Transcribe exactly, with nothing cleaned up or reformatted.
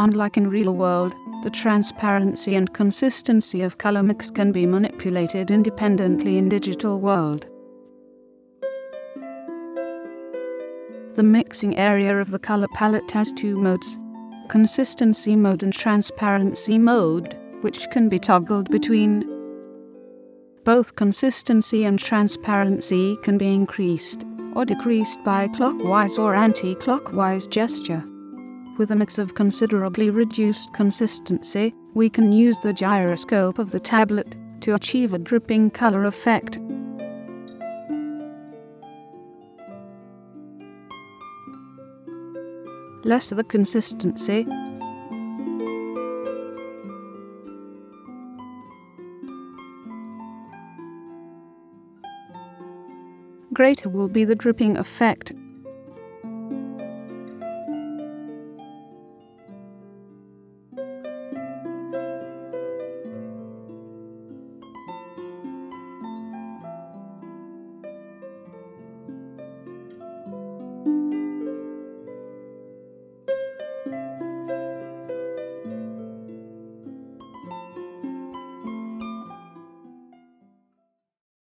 Unlike in real world, the transparency and consistency of color mix can be manipulated independently in digital world. The mixing area of the color palette has two modes, consistency mode and transparency mode, which can be toggled between. Both consistency and transparency can be increased or decreased by clockwise or anti-clockwise gesture. With a mix of considerably reduced consistency, we can use the gyroscope of the tablet to achieve a dripping color effect. Less the consistency, greater will be the dripping effect.